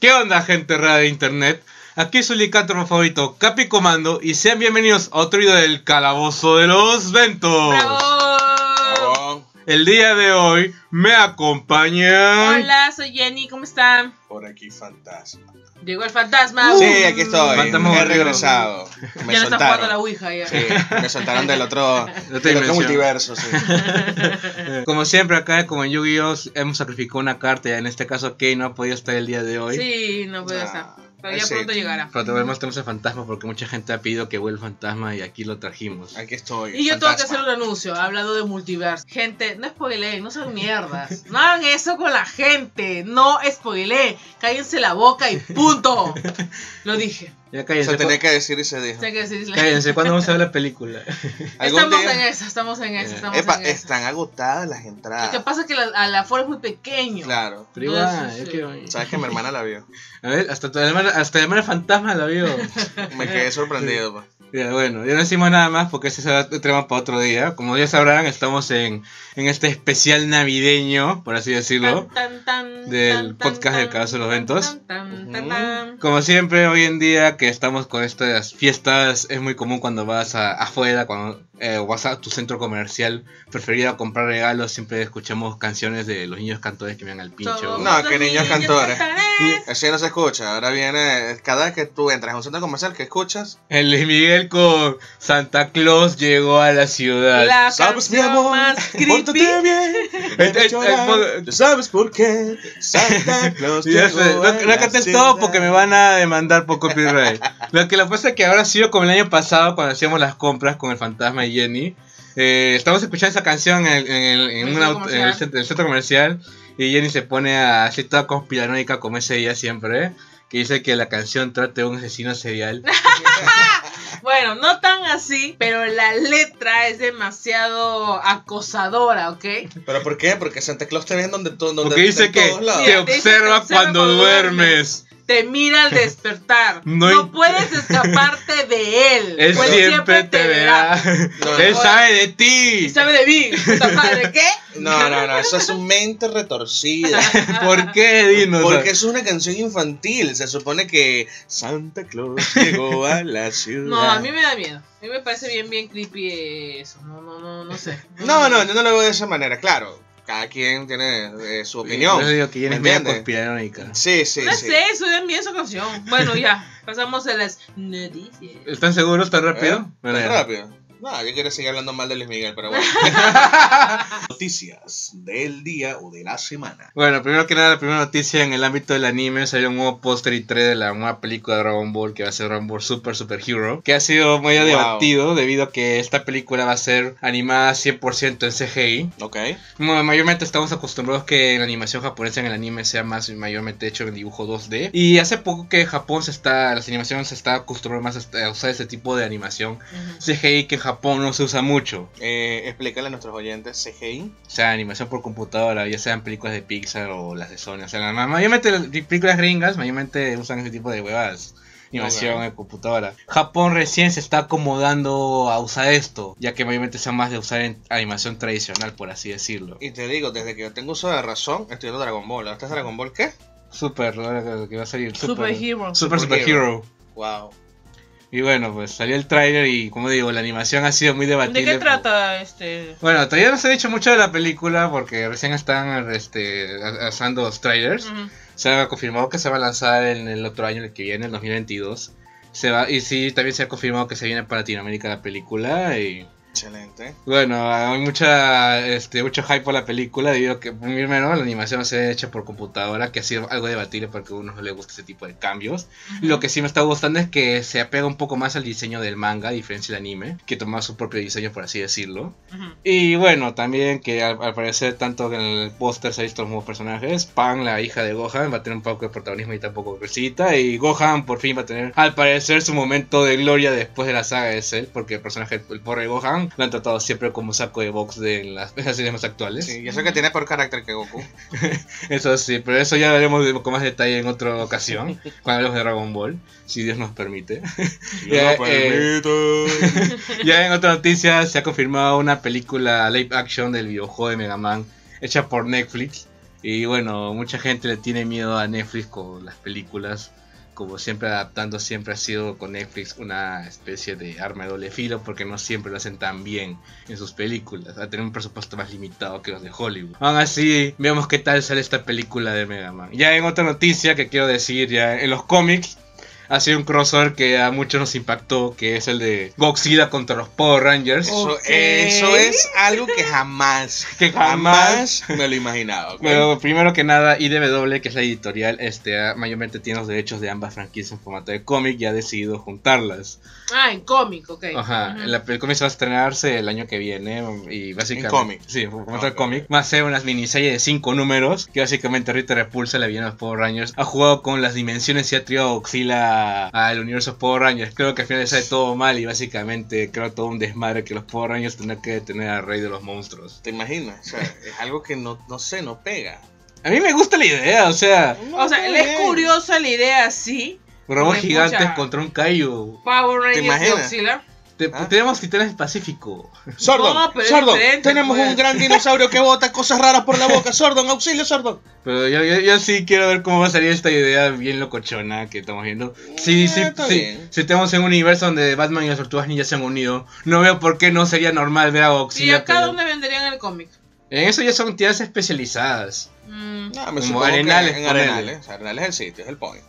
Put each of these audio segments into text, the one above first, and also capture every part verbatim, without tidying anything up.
¿Qué onda, gente rara de internet? Aquí su licántropo favorito, Capicomando, y sean bienvenidos a otro video del Calabozo de los Ventos. ¡Bravo! ¡Bravo! El día de hoy me acompaña... Hola, soy Jenny, ¿cómo están? Por aquí fantasma. Llegó el fantasma. Uh, sí, aquí estoy, Fantamorio. He regresado. Me ya soltaron. No está jugando la ouija ya. Sí, me soltaron del otro, del otro multiverso, sí. Como siempre acá, como en Yu-Gi-Oh, hemos sacrificado una carta. En este caso Kane no ha podido estar el día de hoy. Sí, no puede nah, estar, pero ya pronto llegará. Pero además tenemos el fantasma porque mucha gente ha pedido que vuelva el fantasma y aquí lo trajimos. Aquí estoy. Y yo fantasma. Tengo que hacer un anuncio, hablando de multiverso. Gente, no spoileen, no sean mierdas. No hagan eso con la gente, no spoileen. Cállense la boca y ¡pum! Punto. Lo dije. Ya cállense. O sea, tenés que decir ese día. Cállense, ¿cuándo vamos a ver la película? Estamos en eso, estamos en eso, estamos Epa, en eso. Están agotadas las entradas. Lo que pasa es que la, a la afuera es muy pequeño. Claro. Pero igual, sí. que... Sabes que mi hermana la vio. A ver, hasta tu hermana, hasta mi hermana fantasma la vio. Me quedé sorprendido, pa. Ya, bueno, ya no decimos nada más porque ese será el tema para otro día. Como ya sabrán, estamos en, en este especial navideño, por así decirlo, tan, tan, tan, del tan, podcast tan, del Calabozo de los Ventos. Tan, tan, tan. Como siempre, hoy en día que estamos con estas fiestas, es muy común cuando vas a, afuera, cuando eh, vas a tu centro comercial preferido a comprar regalos, siempre escuchamos canciones de los niños cantores que vienen al pincho. No, que niños, niños cantores. cantores. Así no se escucha. Ahora viene, cada vez que tú entras a un centro comercial, ¿qué escuchas? El Luis Miguel con Santa Claus llegó a la ciudad. La sabes, mi amor, pórtate bien. et, et, et, sabes por qué Santa Claus llegó a la ciudad. No cantes todo porque me van a demandar por copyright. Lo que la pasa es que ahora ha sido como el año pasado cuando hacíamos las compras con el fantasma y Jenny. Eh, estamos escuchando esa canción en, en, en, en, una, en, el, en el centro comercial y Jenny se pone a así toda conspiranoica como es ella siempre, que dice que la canción trata de un asesino serial. Bueno, no tan así, pero la letra es demasiado acosadora, ¿ok? ¿Pero por qué? Porque Santa Claus te ve en donde, donde Porque dice que todos lados. Te, te, observa te observa cuando, cuando duermes. duermes. Te mira al despertar. No, no puedes escaparte de él. Él pues siempre, siempre te, te verá. No, él no. sabe de ti. Y sabe de mí. ¿De qué? No, no, no. Esa es su mente retorcida. ¿Por qué, Dino? Porque es una canción infantil. Se supone que Santa Claus llegó a la ciudad. No, a mí me da miedo. A mí me parece bien, bien creepy eso. No, no, no, no sé. No, no, yo no lo veo de esa manera, claro. Cada quien tiene eh, su opinión. Yo digo que Jenny es media conspiranoica. Sí, sí, no sí. No sé, suben bien su canción. Bueno, ya, pasamos a las noticias. ¿Están seguros tan rápido? ¿Eh? Bueno, tan rápido. No, yo quiero seguir hablando mal de Luis Miguel, pero bueno. Noticias del día o de la semana. Bueno, primero que nada, la primera noticia en el ámbito del anime. Salió un nuevo póster y tres de la nueva película de Dragon Ball, que va a ser Dragon Ball Super Super Hero, que ha sido muy wow. debatido debido a que esta película va a ser animada cien por ciento en C G I. Ok. Bueno, mayormente estamos acostumbrados que en la animación japonesa, en el anime, sea más mayormente hecho en dibujo dos D. Y hace poco que Japón se está, las animaciones se está acostumbrando más a usar este tipo de animación uh-huh. C G I que Japón no se usa mucho. Eh, explícale a nuestros oyentes, C G I. O sea, animación por computadora, ya sean películas de Pixar o las de Sony. O sea, mayormente las películas gringas, mayormente usan ese tipo de huevadas. Animación okay. en computadora. Japón recién se está acomodando a usar esto, ya que mayormente sea más de usar en animación tradicional, por así decirlo. Y te digo, desde que yo tengo uso de razón, estoy viendo Dragon Ball. ¿Estás Dragon Ball qué? Super, lo que va a salir. Super, Super Hero. Super Super, Super Hero. Hero. Wow. Y bueno, pues salió el tráiler y como digo, la animación ha sido muy debatible. ¿De qué trata este? Bueno, todavía no se ha dicho mucho de la película porque recién están este, lanzando los trailers. Uh-huh. Se ha confirmado que se va a lanzar en el otro año, el que viene, el dos mil veintidós. Se va, y sí, también se ha confirmado que se viene para Latinoamérica la película y... Excelente. Bueno, hay mucha, este, mucho hype por la película debido a que primero la animación se ha hecho por computadora, que ha sido algo debatible porque a uno no le gusta ese tipo de cambios. Uh-huh. Lo que sí me está gustando es que se apega un poco más al diseño del manga, a diferencia del anime, que toma su propio diseño, por así decirlo. Uh-huh. Y bueno, también que al, al parecer tanto en el póster se han visto los nuevos personajes. Pan, la hija de Gohan, va a tener un poco de protagonismo y tampoco crecita. Y Gohan por fin va a tener, al parecer, su momento de gloria después de la saga de Cell, porque el personaje, el pobre Gohan, lo han tratado siempre como saco de box de las, las series más actuales. Sí, y eso que tiene por carácter que Goku. Eso sí, pero eso ya veremos con más detalle en otra ocasión, cuando hablemos de Dragon Ball, si Dios nos permite. Si ya, no eh, permite. Ya en otra noticia se ha confirmado una película live action del videojuego de Mega Man hecha por Netflix. Y bueno, mucha gente le tiene miedo a Netflix con las películas, como siempre adaptando, siempre ha sido con Netflix una especie de arma de doble filo, porque no siempre lo hacen tan bien en sus películas, a tener un presupuesto más limitado que los de Hollywood. Aún así, veamos qué tal sale esta película de Mega Man. Ya en otra noticia que quiero decir, ya en los cómics, ha sido un crossover que a muchos nos impactó, que es el de Godzilla contra los Power Rangers. Okay. Eso, eso es algo que jamás, que jamás me lo imaginaba. Okay. Pero primero que nada, I D W, que es la editorial, este, mayormente tiene los derechos de ambas franquicias en formato de cómic y ha decidido juntarlas. Ah, en cómic, ok. Ajá, uh-huh. La película va a estrenarse el año que viene y básicamente... En cómic. Sí, en formato de cómic. Va a ser una miniserie de cinco números que básicamente Rita Repulsa, la villana de los Power Rangers, ha jugado con las dimensiones y ha tirado a Godzilla al universo Power Rangers. Creo que al final sale todo mal y básicamente creo todo un desmadre que los Power Rangers tendrán que detener al rey de los monstruos. ¿Te imaginas? O sea, es algo que no, no sé, no pega. A mí me gusta la idea, o sea... No o sea, es curiosa la idea, sí. Robos gigantes contra un Kaiju. Power Rangers y Godzilla. Te, ¿Ah? Tenemos titanes pacífico. Sordon, no, Sordon, tenemos pues. un gran dinosaurio que bota cosas raras por la boca. Sordon, auxilio, Sordon. Pero yo, yo, yo sí quiero ver cómo va a salir esta idea bien locochona que estamos viendo. Sí, eh, sí, sí. Si estamos en un universo donde Batman y las tortugas ninja se han unido, no veo por qué no sería normal ver a Auxilio. ¿Y acá pero... dónde venderían el cómic? En eso ya son entidades especializadas. Mm. No, me Como Arenales. En Arenales, Arenales es el sitio, es el point.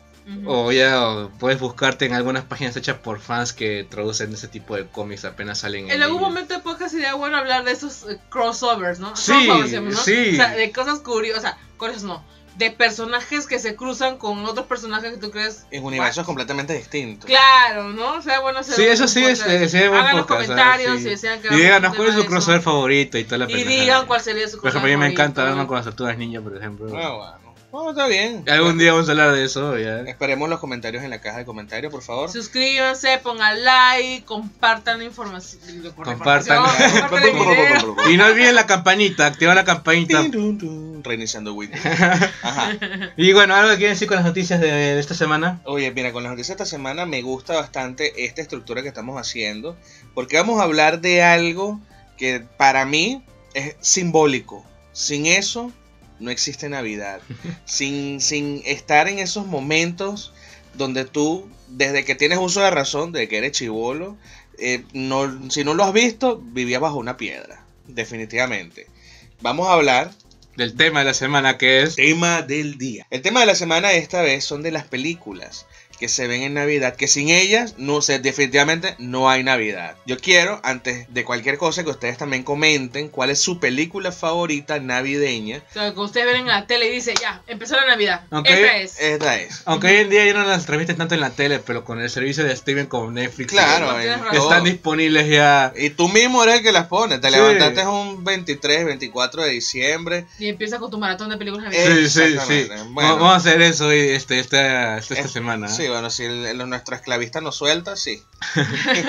O ya o puedes buscarte en algunas páginas hechas por fans que traducen ese tipo de cómics apenas salen. En, en algún libro. momento de podcast sería bueno hablar de esos eh, crossovers, ¿no? Sí, crossovers, ¿no? sí. O sea, de cosas curiosas, o sea, cosas no. de personajes que se cruzan con otros personajes que tú crees... En universos completamente distintos. Claro, ¿no? O sea, bueno... Sí, eso sí, es, es, es hagan los comentarios, sí. si desean que... Y digan cuál es su crossover favorito y toda la película. Y digan cuál sería su crossover. Por ejemplo, a mí me encanta verlo con las tortugas ninja, por ejemplo. Ah, bueno. Bueno, está bien. Algún día vamos a hablar de eso, ya. Esperemos los comentarios en la caja de comentarios, por favor. Suscríbanse, pongan like, compartan información. Compartan. información Y no olviden la campanita, activan la campanita. Reiniciando Windows. Ajá. Y bueno, ¿algo que quieren decir con las noticias de, de esta semana? Oye, mira, con las noticias de esta semana me gusta bastante esta estructura que estamos haciendo, porque vamos a hablar de algo que para mí es simbólico. Sin eso... no existe Navidad. Sin, sin estar en esos momentos donde tú, desde que tienes uso de razón, de que eres chibolo, eh, no, si no lo has visto, vivías bajo una piedra. Definitivamente. Vamos a hablar del tema de la semana, que es... Tema del día. El tema de la semana esta vez son de las películas que se ven en Navidad, que sin ellas, no sé, definitivamente no hay Navidad. Yo quiero, antes de cualquier cosa, que ustedes también comenten cuál es su película favorita navideña. O sea, que ustedes ven en la tele y dicen, ya, empezó la Navidad, okay. esta es. Esta es. Aunque hoy en día ya no las transmiten tanto en la tele, pero con el servicio de streaming como Netflix, claro, que están disponibles ya. Y tú mismo eres el que las pones, te sí. levantaste un veintitrés, veinticuatro de diciembre. Y empiezas con tu maratón de películas navideñas. Sí, sí, sí. Bueno. Vamos a hacer eso este, esta, esta, esta es, semana. Sí. Bueno, si el, el, nuestro esclavista nos suelta, sí.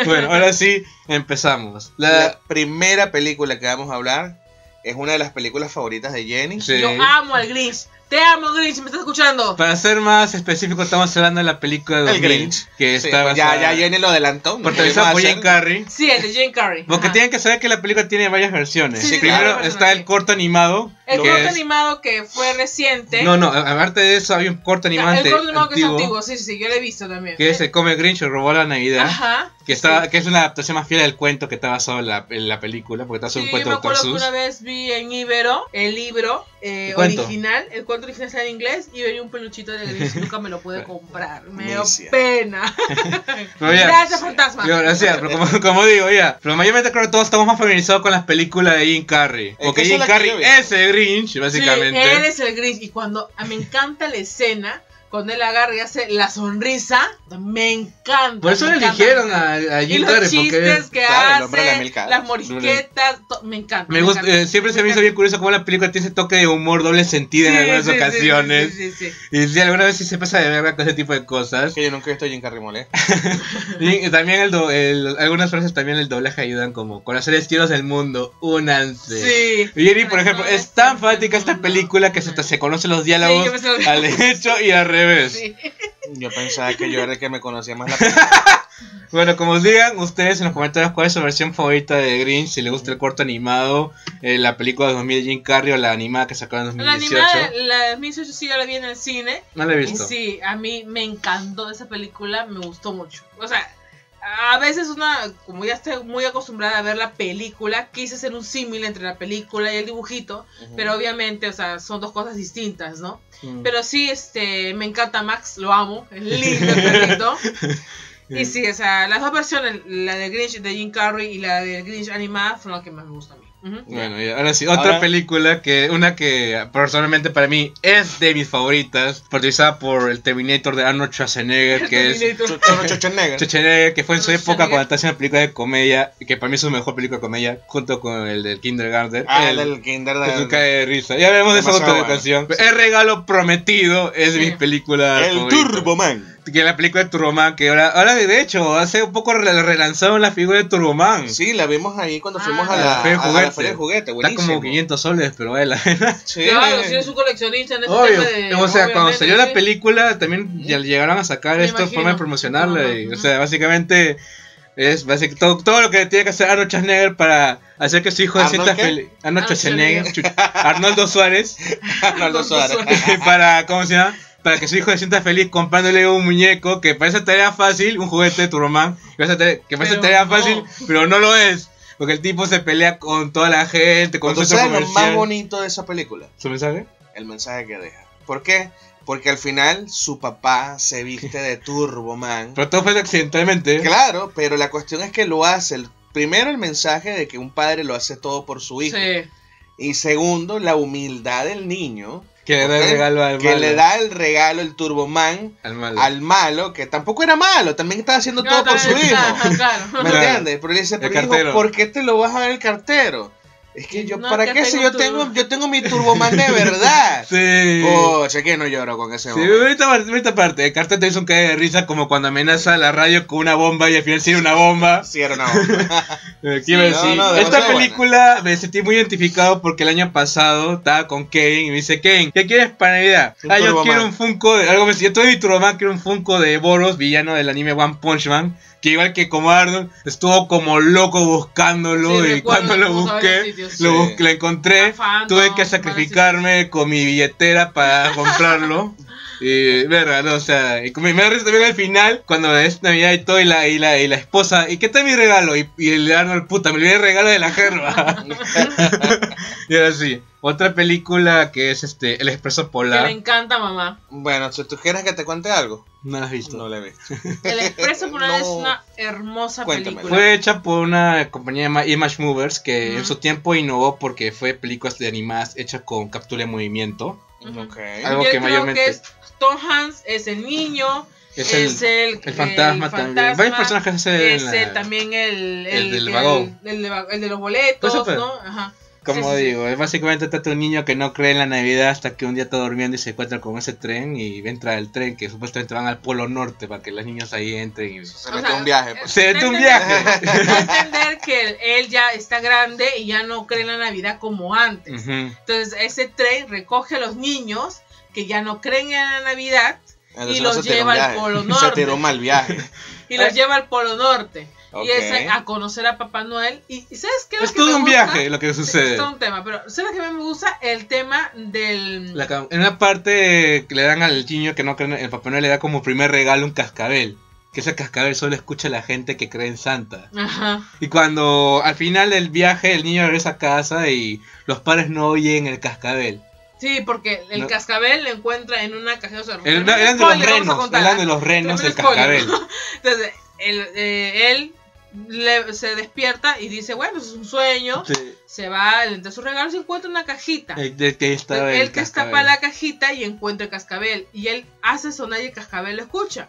Bueno, ahora sí, empezamos. La... la primera película que vamos a hablar es una de las películas favoritas de Jenny. Sí. Yo amo al Grinch. Te amo, Grinch, ¿me estás escuchando? Para ser más específico, estamos hablando de la película de el Grinch, que sí, está basada... Ya, ya Jenny lo adelantó. ¿No? Protagonizada por Jim Carrey. Sí, el de Jim Carrey. Porque ajá. tienen que saber que la película tiene varias versiones. Sí, sí, primero claro, está el corto animado. El corto es... animado que fue reciente. No, no, aparte de eso había un corto animado antiguo. El corto animado antiguo, que es antiguo, sí, sí, sí, yo lo he visto también. Que ¿eh? es el Come Grinch o Robó la Navidad. Ajá. Que, está, sí. que es una adaptación más fiel del cuento que está basado en la, en la película, porque está basado en un cuento de Dr. Seuss. Yo me acuerdo que una vez vi en Ibero el libro eh, original, el cuento original está en inglés y venía un peluchito de Grinch y nunca me lo pude comprar. Me dio pena. Ya, gracias, fantasma. Yo, gracias, pero como, como digo, ya. Pero mayormente creo que todos estamos más familiarizados con las películas de Jim Carrey. Porque Jim Carrey es el Grinch, básicamente. Sí, él es el Grinch. Y cuando me encanta la escena, cuando él agarra y hace la sonrisa, me encanta. Por eso le eligieron a, a Jim Carrey. Los chistes porque, que claro, hace, la las morisquetas, to- me encanta. Me gusta, me encanta. Eh, siempre me se me hizo bien curioso cómo la película tiene ese toque de humor doble sentido sí, en algunas sí, ocasiones. Sí, sí, sí, sí, sí. Y si alguna vez sí se pasa de verga con ese tipo de cosas. Que yo nunca he visto a Jim Carrey mole. Y también el do- el, algunas frases también el doblaje ayudan como con hacer estilos del mundo, únanse. Sí. Y Jenny, por ejemplo, es tan fanática esta película que se, se conocen los diálogos sí, al hecho y al revés. Sí. Yo pensaba que yo era el que me conocía más la película. Bueno, como os digan ustedes en los comentarios cuál es su versión favorita de Grinch, si les gusta el corto animado, eh, la película de dos mil de Jim Carrey o la animada que sacaron en dos mil dieciocho. La animada, la de dos mil dieciocho sí, yo la vi en el cine. No la he visto. Sí, a mí me encantó esa película, me gustó mucho. O sea, a veces una, como ya estoy muy acostumbrada a ver la película, quise hacer un símil entre la película y el dibujito, uh-huh. pero obviamente, o sea, son dos cosas distintas, ¿no? Uh-huh. Pero sí, este, me encanta Max, lo amo, es lindo el perrito. Y sí, o sea, las dos versiones, la de Grinch de Jim Carrey y la de Grinch animada, son las que más me gustan a mí. Uh-huh. Bueno, y ahora sí, otra ahora... película, que una que personalmente para mí es de mis favoritas, protagonizada por el Terminator de Arnold Schwarzenegger, que es Schwarzenegger, que fue en su época cuando estaba haciendo películas de comedia, que para mí es su mejor película de comedia, junto con el del Kindergarten. Ah, el del Kindergarten. De risa. Ya veremos de esa otra ocasión. El regalo prometido es de mis películas favoritas. El Turboman. Que la película de Turboman, que ahora, ahora de hecho, hace un poco relanzaron la figura de Turboman. Sí, la vimos ahí cuando ah, fuimos a la, la, a la feria de juguete. Está como quinientos soles, pero vale la pena. Sí, claro, si eres un coleccionista en este tema de... O sea, cuando salió la película, también llegaron a sacar esta forma de promocionarla. Uh-huh, y, uh-huh. O sea, básicamente, es básicamente todo, todo lo que tiene que hacer Arnold Schwarzenegger para hacer que su hijo se sienta feliz. Arnold Schwarzenegger. Arnoldo Suárez. Arnoldo Suárez. Para, ¿cómo se llama? Para que su hijo se sienta feliz comprándole un muñeco, que parece tarea fácil, un juguete de Turboman, que parece pero tarea no. fácil, pero no lo es. Porque el tipo se pelea con toda la gente, con todo el centro comercial. ¿Sabes lo más bonito de esa película? ¿Su mensaje? El mensaje que deja. ¿Por qué? Porque al final su papá se viste de Turboman. Pero todo fue accidentalmente. Claro, pero la cuestión es que lo hace. El, primero el mensaje de que un padre lo hace todo por su hijo. Sí. Y segundo, la humildad del niño. Que, okay, le, regalo al que malo. le da el regalo el Turboman al malo. al malo, que tampoco era malo, también estaba haciendo no, todo por su hijo. Claro, claro. ¿Me claro. entiendes? Pero le dice, pero hijo, ¿por qué te lo vas a ver el cartero? Es que yo, no, ¿para que qué si yo tengo, yo tengo mi Turboman de verdad? Sí. Oh, sé que no lloro con ese hombre. Sí, esta parte, esta parte, el cartel te hizo un caer de risa como cuando amenaza la radio con una bomba y al final sí era una bomba. Sí, era una bomba. Sí, no, no, esta película buena. Me sentí muy identificado porque el año pasado estaba con Kane y me dice, Kane, ¿qué quieres para Navidad? Un ah, Turboman. Yo quiero un Funko, de, algo me decía, yo tuve mi Turboman, quiero un Funko de Boros, villano del anime One Punch Man. Que igual que como Arnold, estuvo como loco buscándolo, sí, y cuando lo busqué, sitios, lo, sí. busqué, lo encontré, Afán, tuve no, que sacrificarme con mi billetera para comprarlo. Y verdad, no, o sea, y me da risa también al final, cuando es Navidad y todo, y la, y la, y la esposa, ¿y qué tal mi regalo? Y, y el Arnold, puta, me olvidé el regalo de la jerba. Y ahora sí, otra película que es este, El Expreso Polar. Que me encanta, mamá. Bueno, si tú quieres que te cuente algo. No la has visto. No la he visto. El Expreso Polar no. es una hermosa Cuéntame. película. Fue hecha por una compañía llamada Image Movers, que uh-huh. en su tiempo innovó porque fue películas de animadas hechas con captura de movimiento. Uh-huh. Okay. Algo Yo que mayormente... Que es... Tom Hanks es el niño, es el, es el, el, fantasma, el fantasma también. Varios personajes hacen es el, también el, el, el del vagón, el, el, de, el de los boletos, ¿no? Ajá. Como sí, digo, sí, sí. es básicamente trata de un niño que no cree en la Navidad hasta que un día está durmiendo y se encuentra con ese tren y entra el tren que supuestamente van al Polo Norte para que los niños ahí entren y se mete un viaje. Pues. Se mete un viaje. Entender que él ya está grande y ya no cree en la Navidad como antes. Uh-huh. Entonces ese tren recoge a los niños que ya no creen en la Navidad. Entonces y los lleva al Polo Norte. Se tiró mal viaje. Y los lleva al Polo Norte. Okay. Y es a conocer a Papá Noel. Y, y ¿sabes qué? Es todo un viaje lo que sucede. Es todo un tema, pero ¿sabes qué me gusta? El tema del... La, en una parte que le dan al niño que no creen, el Papá Noel le da como primer regalo un cascabel. Que ese cascabel solo escucha a la gente que cree en Santa. Ajá. Y cuando al final del viaje el niño regresa a casa y los padres no oyen el cascabel. Sí, porque el no. cascabel lo encuentra en una caja, o sea, el, no, eran, de los renos, eran de los renos del cascabel. Entonces, el, eh, él le, se despierta y dice, bueno, es un sueño, sí. se va, entre sus regalos encuentra una cajita. El, el que está el, el que tapa la cajita y encuentra el cascabel. Y él hace sonar y el cascabel lo escucha.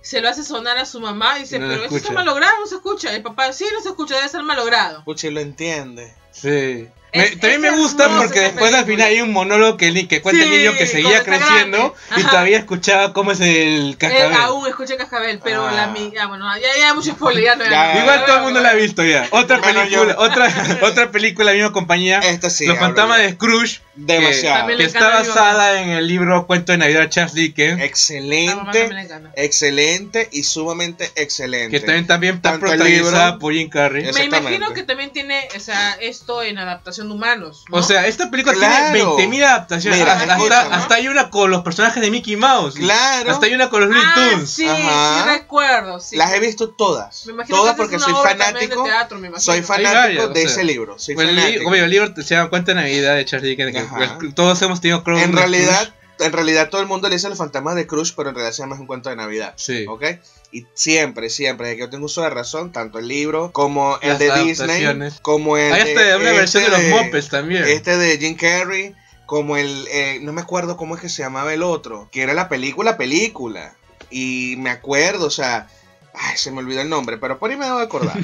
Se lo hace sonar a su mamá y dice, no pero eso está malogrado, no se escucha. El papá, sí, no se escucha, debe ser malogrado. Escucha y lo entiende. Sí. Me, es, también es me gusta porque después al final hay un monólogo que, que cuenta sí, el niño que seguía creciendo y todavía escuchaba cómo es el cascabel. El, aún escucha cascabel, pero ah. la amiga, bueno, ya hay mucho spoiler. Ya no ya, igual ya, todo el mundo la ha visto ya. Otra película, otra, otra película, misma compañía. Esto sí, Los fantasmas de Scrooge. Demasiado. Que, que está basada en el libro Cuento de Navidad de Charles Dickens. Excelente, excelente y sumamente excelente. Que también, también está protagonizada por Jim Carrey. Me imagino que también tiene, o sea, esto en adaptación de humanos, ¿no? O sea, esta película claro. tiene veinte mil adaptaciones. Mira, hasta, recuerdo, hasta, ¿no? hasta hay una con los personajes de Mickey Mouse. Claro. Hasta hay una con los Looney ah, Tunes. Sí, Ajá. sí, recuerdo. Sí. Las he visto todas. Me imagino todas que porque soy fanático, teatro, soy fanático. Soy fanático de o sea, ese libro. Soy pues fanático. El, obvio, el libro se llama Cuento de Navidad de Charles Dickens. Que todos hemos tenido cross. En realidad, en realidad, todo el mundo le dice los fantasmas de Scrooge, pero en realidad se llama un cuento de Navidad. Sí. ¿Ok? Y siempre, siempre, desde que yo tengo uso de razón, tanto el libro como el Las de Disney, como el. Hay hasta de, una este versión de, de los Muppets también. Este de Jim Carrey, como el. Eh, no me acuerdo cómo es que se llamaba el otro, que era la película, película. Y me acuerdo, o sea. Ay, se me olvidó el nombre, pero por ahí me debo acordar.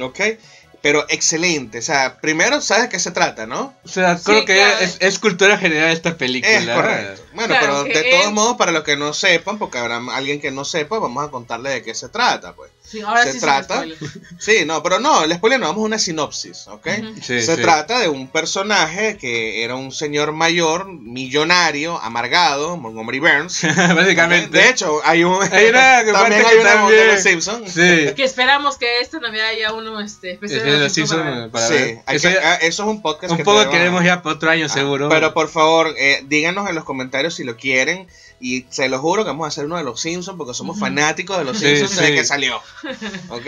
¿Ok? Pero excelente, o sea, primero sabes de qué se trata, ¿no? O sea, creo sí, que claro. es, es cultura general esta película. Es correcto. Bueno, claro, pero de todos es... modos, para los que no sepan, porque habrá alguien que no sepa, vamos a contarle de qué se trata, pues. Sí, ahora se sí trata. Se sí, no, pero no, el spoiler no, vamos a una sinopsis, ¿ok? Uh-huh. sí, se sí. trata de un personaje que era un señor mayor, millonario, amargado, Montgomery Burns. Básicamente. ¿Okay? De hecho, hay un hay una, que también hay una de los Simpsons. Sí. Que esperamos que esta Navidad haya uno este especial. Sí, que, eso, eso es un podcast. Un que poco queremos ya para otro año, ah, seguro. Pero por favor, eh, díganos en los comentarios si lo quieren. Y se lo juro que vamos a hacer uno de los Simpsons porque somos fanáticos de los sí, Simpsons sí. desde que salió. ¿Ok?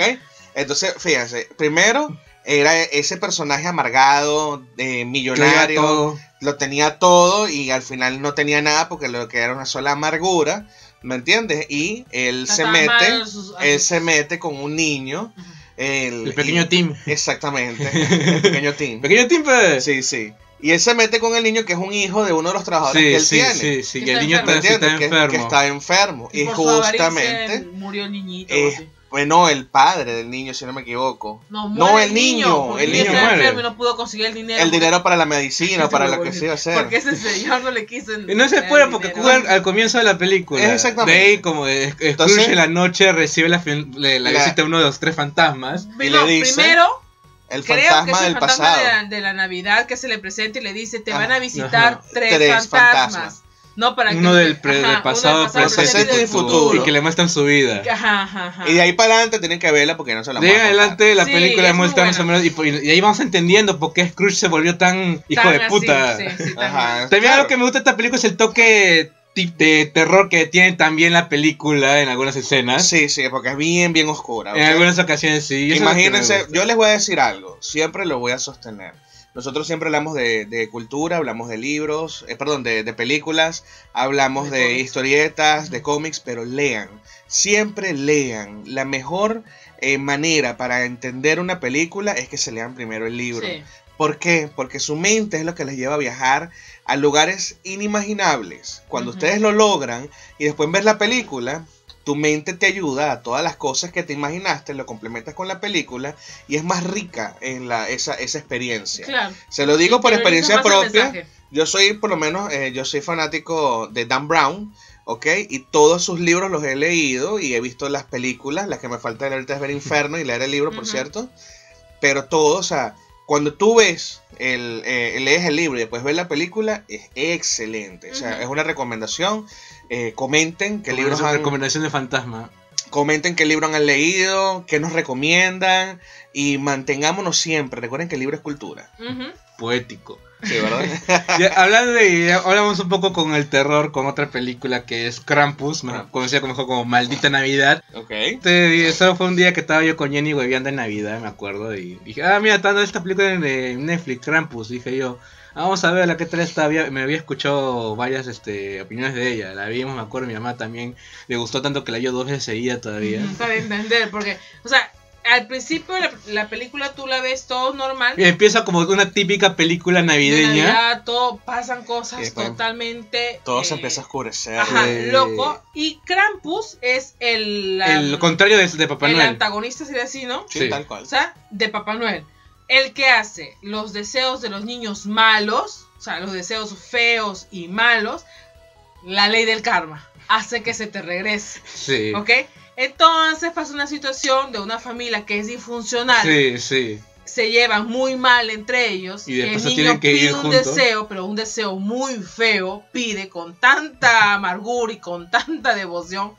Entonces, fíjense, primero era ese personaje amargado, eh, millonario, lo tenía todo y al final no tenía nada porque lo que era una sola amargura, ¿me entiendes? Y él se mete, sus... él se mete con un niño. El, el pequeño y, Tim. Exactamente. El pequeño Tim. Pequeño Tim, pues. Sí, sí. Y él se mete con el niño que es un hijo de uno de los trabajadores sí, que él sí, tiene. Sí, sí, que, que el niño está, está, está enfermo. Que, que está enfermo. Y, y justamente. Murió el niññito. Eh, bueno, el padre del niño, si no me equivoco. No, no el niño. niño el niño está enfermo y no pudo conseguir el dinero. El dinero para la medicina, para lo que se iba a hacer. Porque ese señor no le quiso. Y no se espera porque juegan al comienzo de la película. Es exactamente. De ahí, como Scrooge en la noche recibe la, la, la visita de uno de los tres fantasmas. Y no, le dice. Primero, el fantasma creo que es el del fantasma pasado. De, la, de la Navidad que se le presenta y le dice: te ah, van a visitar ajá, tres, tres fantasmas. fantasmas. No, para uno que, del, pre, ajá, del pasado, uno del pasado presente, presente y futuro. Y que le muestran su vida. Ajá, ajá, ajá. Y de ahí para adelante tienen que verla porque no se la muestran. De ahí adelante la sí, película muestra más o menos. Y, y ahí vamos entendiendo por qué Scrooge se volvió tan, tan hijo de así, puta. Sí, sí, tan ajá, también claro. Algo que me gusta de esta película es el toque de terror que tiene también la película en algunas escenas. Sí, sí, porque es bien, bien oscura. En o sea, algunas ocasiones sí. Imagínense, yo les voy a decir algo, siempre lo voy a sostener. Nosotros siempre hablamos de, de cultura, hablamos de libros, eh, perdón, de, de películas, hablamos de, de historietas, de cómics, pero lean, siempre lean. La mejor eh, manera para entender una película es que se lean primero el libro. Sí. ¿Por qué? Porque su mente es lo que les lleva a viajar a lugares inimaginables. Cuando uh-huh. ustedes lo logran y después ves la película... Tu mente te ayuda a todas las cosas que te imaginaste, lo complementas con la película y es más rica en la, esa, esa experiencia. Claro. Se lo digo por experiencia propia. Yo soy, por lo menos, eh, yo soy fanático de Dan Brown, ¿ok? Y todos sus libros los he leído y he visto las películas. Las que me falta leer ahorita es ver Inferno y leer el libro, por uh-huh. cierto. Pero todo, o sea, cuando tú ves, el, eh, lees el libro y después ves la película, es excelente. O sea, uh-huh. es una recomendación. Eh, comenten qué libros han... recomendación de fantasma. Comenten qué libro han leído, qué nos recomiendan y mantengámonos siempre. Recuerden que el libro es cultura. Uh-huh. Poético. Sí, ¿verdad? Ya, hablando de, ya hablamos un poco con el terror, con otra película que es Krampus, Krampus. conocida como, como Maldita Navidad. Ok. Este, eso fue un día que estaba yo con Jenny hueveando en Navidad, me acuerdo, y dije, ah, mira, está dando esta película en Netflix, Krampus, dije yo. Vamos a ver la que tal está, me había escuchado varias este, opiniones de ella, la vimos, me acuerdo, mi mamá también le gustó tanto que la vio dos veces seguida todavía. Para entender, porque, o sea, al principio la, la película tú la ves todo normal. Y empieza como una típica película navideña. De Navidad, todo, pasan cosas sí, totalmente... Todo eh, se empieza a oscurecer. Ajá, eh. loco. Y Krampus es el... La, el contrario de, de Papá Noel. El antagonista sería así, ¿no? Sí, sí, tal cual. O sea, de Papá Noel. el que hace los deseos de los niños malos, o sea, los deseos feos y malos, la ley del karma hace que se te regrese. Sí. ¿Ok? Entonces pasa una situación de una familia que es disfuncional. Sí, sí. Se llevan muy mal entre ellos. Y después el niño pide un deseo, pero un deseo muy feo, pide con tanta amargura y con tanta devoción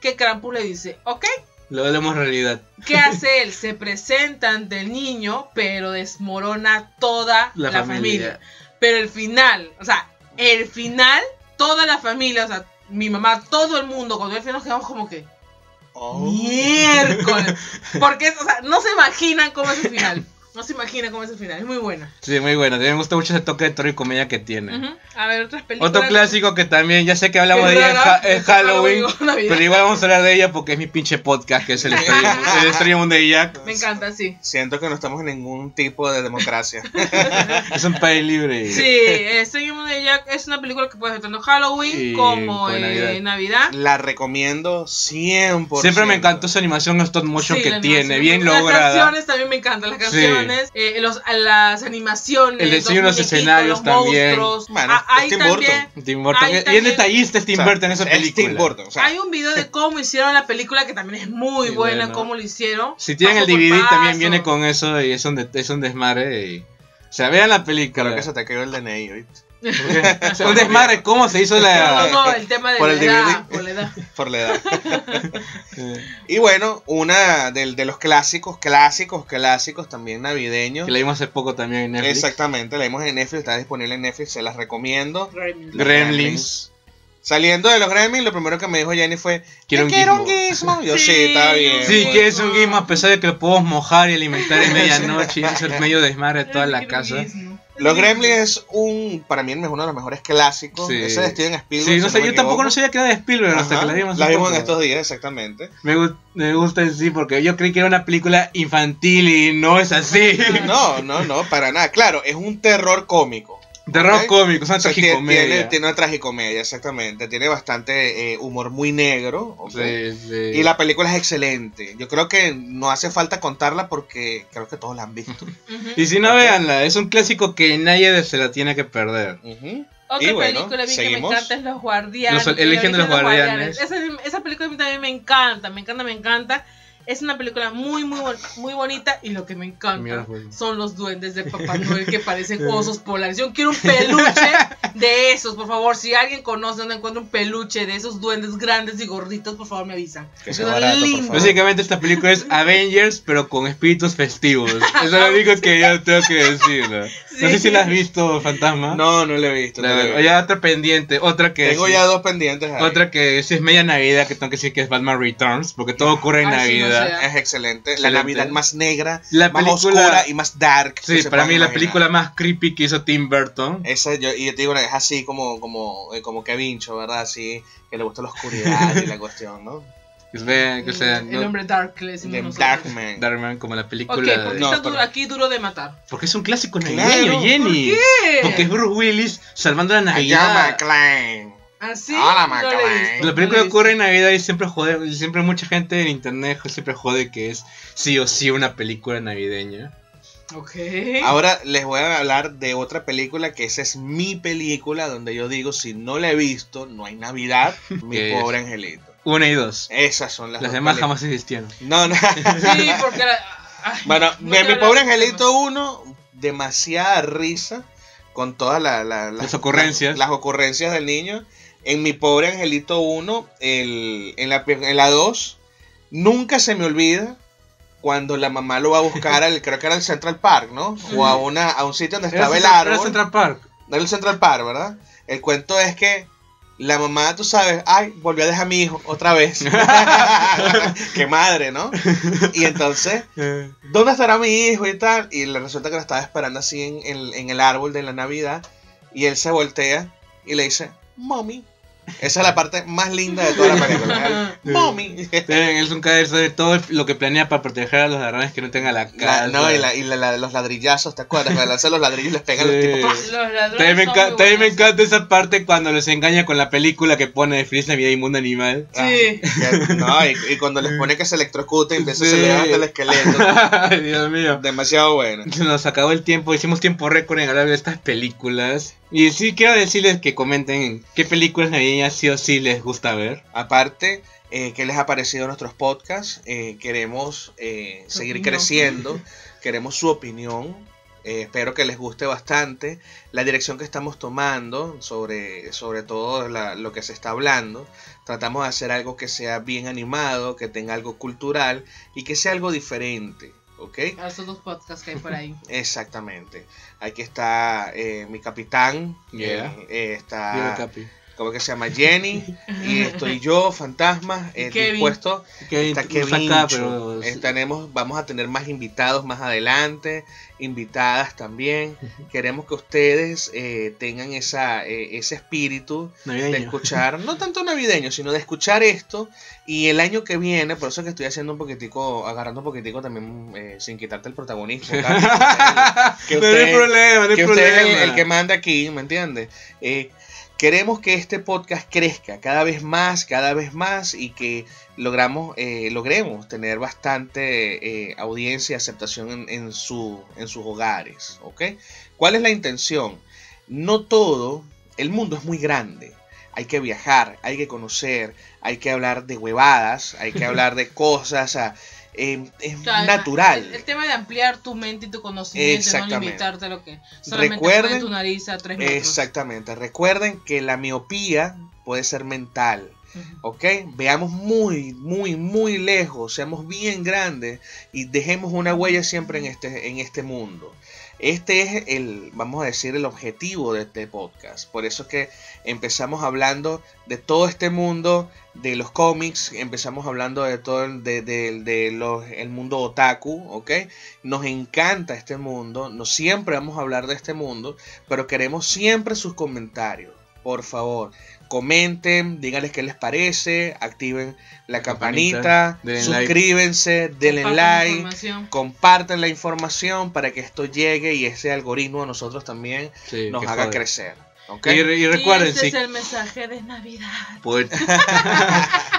que Krampus le dice, ok. Lo hablamos realidad. ¿Qué hace él? Se presenta ante el niño, pero desmorona toda la, la familia. familia. Pero el final, o sea, el final, toda la familia, o sea, mi mamá, todo el mundo, cuando el final nos quedamos como que... Oh. Miércoles. Porque o sea, no se imaginan cómo es el final. No se imaginan cómo es el final. Es muy buena. Sí, muy buena. Me gusta mucho ese toque de terror y comedia que tiene. Uh-huh. A ver, otras películas. Otro clásico que también, ya sé que hablamos de ella, ja es Halloween. Halloween pero igual vamos a hablar de ella porque es mi pinche podcast, que es el extraño Mundo de Jack. Me encanta, sí. Siento que no estamos en ningún tipo de democracia. Es un país libre. Sí, el extraño Mundo de Jack es una película que puedes ver tanto Halloween sí, como en Navidad. Eh, Navidad. La recomiendo cien por ciento. Siempre me encantó su animación stop motion sí, que tiene, bien las lograda. Las canciones también me encantan, las canciones. Sí. Eh, los, las animaciones, el diseño de los escenarios también. Man, ah, es Tim también Tim Burton. Y es detallista Tim Burton en esa película. Burton, o sea. Hay un video de cómo hicieron la película que también es muy sí, buena, bueno. Cómo lo hicieron. Si tienen el D V D paso. También viene con eso y es un, de, es un desmadre. Y... O sea, vean la película. Creo que se te cayó el D N I hoy. Un desmadre, ¿cómo se hizo la.? No, no, el tema de por la, el edad, por la edad. Por la edad. Y bueno, una de, de los clásicos, clásicos, clásicos también navideños. Que la vimos hace poco también en Netflix. Exactamente, la vimos en Netflix, está disponible en Netflix, se las recomiendo. Gremlins. Gremlins. Saliendo de los Gremlins, lo primero que me dijo Jenny fue: Quiero un Gizmo. Un Gizmo. Yo sí, sí está bien. Sí, bueno. Quieres un Gizmo, a pesar de que lo podemos mojar y alimentar en medianoche y hacer medio desmadre de toda la casa. Los Gremlins es un, para mí es uno de los mejores clásicos. Sí. Ese de Steven Spielberg. Sí, no sé, yo tampoco no sabía que era de Spielberg. Ajá, hasta que la vimos. La vimos en estos días, exactamente. Me, gu me gusta en sí porque yo creí que era una película infantil y no es así. No, no, no, para nada. Claro, es un terror cómico. Terror ¿okay? cómico, es una o sea, tragicomedia. Tiene, tiene una tragicomedia, exactamente. Tiene bastante eh, humor muy negro. ¿Okay? Sí, sí. Y la película es excelente. Yo creo que no hace falta contarla porque creo que todos la han visto. Uh-huh. Y si no, okay. Véanla. Es un clásico que nadie se la tiene que perder. Uh-huh. Otra bueno, película bien que me encanta es Los Guardianes. Los, el origen de los, los Guardianes. Guardianes. Esa, esa película a mí también me encanta, me encanta, me encanta. Es una película muy, muy, muy bonita y lo que me encanta Mira, bueno. son los duendes de Papá Noel que parecen osos polares. Yo quiero un peluche de esos, por favor. Si alguien conoce donde encuentra un peluche de esos duendes grandes y gorditos, por favor me avisan. Que sea barato, por favor. Básicamente esta película es Avengers, pero con espíritus festivos. Eso es lo único que yo tengo que decir. ¿No? Sí. No sé si la has visto, Fantasma. No, no la he visto. No la vi. Ya otra pendiente, otra que... Tengo sí. ya dos pendientes ahí. Otra que sí es media Navidad, que tengo que decir que es Batman Returns, porque todo ocurre en Ay, Navidad. Sí, no. Es excelente. excelente, la Navidad más negra, la más película, oscura y más dark. Sí, para mí imaginar. La película más creepy que hizo Tim Burton. Esa yo, y yo te digo, es así como, como, como que vincho, ¿verdad? Así, que le gusta la oscuridad y la cuestión, ¿no? Que sea, que sea, el hombre ¿no? Dark, le decimos Darkman. Darkman, como la película. Okay, porque no, está pero... aquí duro de matar. Porque es un clásico navideño, claro, Jenny. ¿Por qué? Porque es Bruce Willis salvando la Navidad. Así Hola, no visto, la película no ocurre en Navidad y siempre jode, siempre mucha gente en internet siempre jode que es sí o sí una película navideña. Okay. Ahora les voy a hablar de otra película que esa es mi película donde yo digo si no la he visto no hay Navidad, mi pobre angelito. Una y dos. Esas son las. Las demás películas. Jamás existieron. No, no. Sí, porque la, ay, bueno, no mi, mi pobre angelito uno demasiada risa con todas la, la, la, las ocurrencias, la, las ocurrencias del niño. En mi pobre angelito uno, el, en la en la dos, nunca se me olvida cuando la mamá lo va a buscar al, creo que era el Central Park, ¿no? O a una a un sitio donde estaba el árbol. Era el Central Park. Era el Central Park, ¿verdad? El cuento es que la mamá, tú sabes, ay, volvió a dejar a mi hijo otra vez. Qué madre, ¿no? Y entonces, ¿dónde estará mi hijo y tal? Y resulta que lo estaba esperando así en, en, en el árbol de la Navidad. Y él se voltea y le dice, mami, Esa es la parte más linda de toda la película. Mommy. Es un caer sobre todo lo que planea para proteger a los ladrones que no tengan la cara. No, y, la, y la, la, los ladrillazos, ¿te acuerdas? Para lanzar los ladrillos les pegan sí. los tipos. Los ladrones. También me, también me encanta esa parte cuando les engaña con la película que pone de Feliz Navidad Inmundo Animal. Sí. Ah, no, y, y cuando les pone que se electrocuta y empieza sí. a se levanta el esqueleto. Ay, Dios mío. Demasiado bueno. Nos acabó el tiempo, hicimos tiempo récord en hablar de estas películas. Y sí quiero decirles que comenten qué películas navideñas sí o sí les gusta ver. Aparte, eh, qué les ha parecido nuestros podcasts. Eh, queremos eh, seguir creciendo. Queremos su opinión. Eh, espero que les guste bastante la dirección que estamos tomando. Sobre, sobre todo la, lo que se está hablando. Tratamos de hacer algo que sea bien animado, que tenga algo cultural y que sea algo diferente. Okay. A esos dos podcasts que hay por ahí. Exactamente. Aquí está eh, mi capitán. Yeah. Eh, está. ¿Cómo que se llama? Jenny. Y estoy yo, Fantasma. Eh, dispuesto. Kevin. Está Kevin. Acá, pero... eh, tenemos, vamos a tener más invitados más adelante. Invitadas también. Queremos que ustedes eh, tengan esa, eh, ese espíritu navideño. De escuchar, no tanto navideño, sino de escuchar esto. Y el año que viene, por eso es que estoy haciendo un poquitico, agarrando un poquitico también, eh, sin quitarte el protagonismo. Que usted, no hay problema, no hay que problema. Usted es el, el que manda aquí, ¿me entiendes? Eh, Queremos que este podcast crezca cada vez más, cada vez más y que logramos, eh, logremos tener bastante eh, audiencia y aceptación en, en, su, en sus hogares, ¿ok? ¿Cuál es la intención? No todo, el mundo es muy grande. Hay que viajar, hay que conocer, hay que hablar de huevadas, hay que hablar de cosas... A, Eh, es o sea, natural. El, el tema de ampliar tu mente y tu conocimiento, no limitarte a lo que solamente pone tu nariz a tres metros. Exactamente. Recuerden que la miopía puede ser mental. Uh-huh. ¿Ok? Veamos muy, muy, muy lejos. Seamos bien grandes y dejemos una huella siempre en este, en este mundo. Este es el, vamos a decir, el objetivo de este podcast. Por eso es que empezamos hablando de todo este mundo, de los cómics, empezamos hablando de todo el, de, de, de los, el mundo otaku, ¿ok? Nos encanta este mundo, no siempre vamos a hablar de este mundo, pero queremos siempre sus comentarios. Por favor, comenten, díganles qué les parece, activen la, la campanita, campanita suscríbense, like, denle like, la compartan la información para que esto llegue y ese algoritmo a nosotros también sí, nos haga joder. crecer. ¿Okay? Y, y recuerden, y ese si... es el mensaje de Navidad. Por...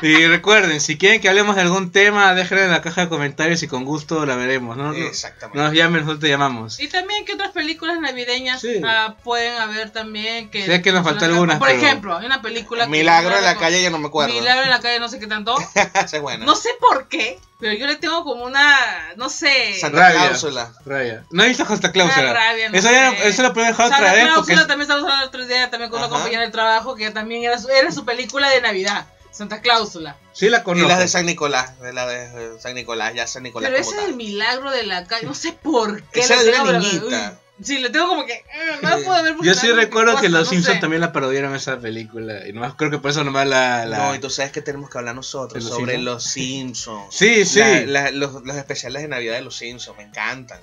Y recuerden, si quieren que hablemos de algún tema, déjenlo en la caja de comentarios y con gusto la veremos, ¿no? Exactamente. Nos llamen, nosotros te llamamos. Y también que otras películas navideñas sí. uh, pueden haber también que... Sí, es que nos falta algunas. Por pero... ejemplo, hay una película... Milagro en la con... calle, yo no me acuerdo. Milagro en la calle, no sé qué tanto. Esa es buena. No sé por qué, pero yo le tengo como una... No sé... Santa Cláusula. Rabia. No he visto Santa Cláusula. Rabia, no esa, ya, esa la podemos dejar otra Santa vez. Santa Cláusula también estamos hablando el otro día, también con una compañera del trabajo, que también era su, era su película de Navidad. Santa Cláusula. Sí la conozco. Y las de San Nicolás, de la de San Nicolás, ya San Nicolás. Pero ese es el milagro de la calle, no sé por qué. Esa es de la niñita. Sí, le tengo como que no puedo haber. Yo sí recuerdo que los Simpsons también la parodiaron esa película y nomás creo que por eso nomás la, la... No, y tú sabes que tenemos que hablar nosotros sobre los Simpsons. Sí, sí. La, la, los, los especiales de Navidad de los Simpsons me encantan.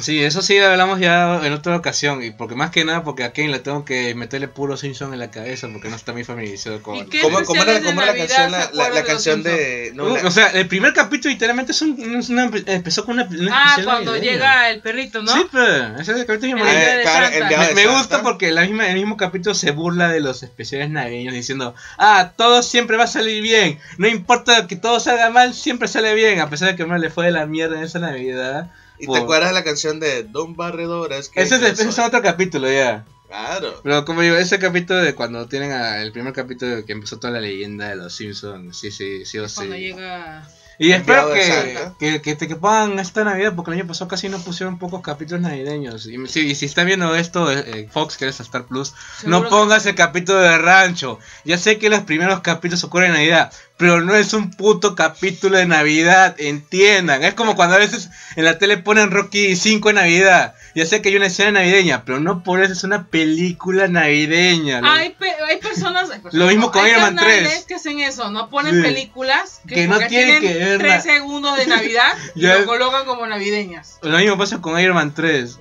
Sí, eso sí hablamos ya en otra ocasión y porque más que nada porque a Kane le tengo que meterle puro Simpson en la cabeza porque no está muy familiarizado con... ¿Cómo, cómo era, cómo era Navidad, la, la, la canción de...? No, la... O sea, el primer capítulo literalmente es un, es una, empezó con una... una ah, cuando navideña. Llega el perrito, ¿no? Sí, pero ese es el capítulo que eh, me, me gusta porque la misma, el mismo capítulo se burla de los especiales navideños diciendo ah, todo siempre va a salir bien, no importa que todo salga mal, siempre sale bien, a pesar de que no le fue de la mierda en esa Navidad. ¿Y por... te acuerdas de la canción de Don Barredoras? Que ese es, es otro capítulo ya. Claro. Pero como digo, ese capítulo de cuando tienen a, el primer capítulo que empezó toda la leyenda de los Simpsons. Sí, sí, sí o sí. Cuando llega... Y espero que, que, que, que pongan esta Navidad, porque el año pasado casi no pusieron pocos capítulos navideños. Y si, y si están viendo esto, eh, Fox, que eres Star Plus, no pongas que... el capítulo de Rancho. Ya sé que los primeros capítulos ocurren en Navidad, pero no es un puto capítulo de Navidad, entiendan. Es como cuando a veces en la tele ponen Rocky cinco en Navidad. Ya sé que hay una escena navideña, pero no por eso es una película navideña. Hay, pe hay personas, hay personas lo mismo con Iron Man tres que hacen eso, no ponen sí. películas que, que no tienen, tienen que ver tres segundos de Navidad y lo colocan como navideñas. Lo mismo pasa con Iron Man tres.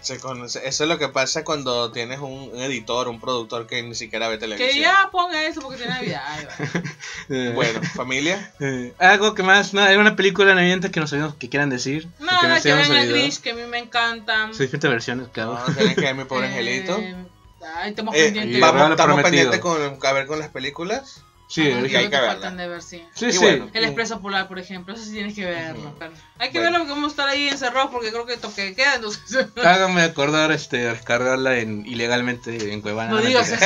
Se conoce. Eso es lo que pasa cuando tienes un, un editor, un productor que ni siquiera ve televisión. Que ya ponga eso porque tiene Navidad. Ay, bueno, familia. Algo que más, no, era una película navideña que no sabíamos que quieran decir. No, que, no que vean el Grinch, que a mí me encantan. Se diferentes versiones, claro. No, tienes que ver Mi Pobre Angelito. Eh, Ay, estamos eh, pendientes. Vamos, estamos pendientes con, a ver con las películas. Sí, ah, hay que verlas. Ver, sí, sí, sí. Bueno, el Expreso Polar, por ejemplo, eso sí tienes que verlo. Uh-huh. Hay que bueno. verlo porque vamos a estar ahí encerrados porque creo que toque queda. Entonces... Háganme acordar este, descargarla en, ilegalmente en Cuevana. No digas eso.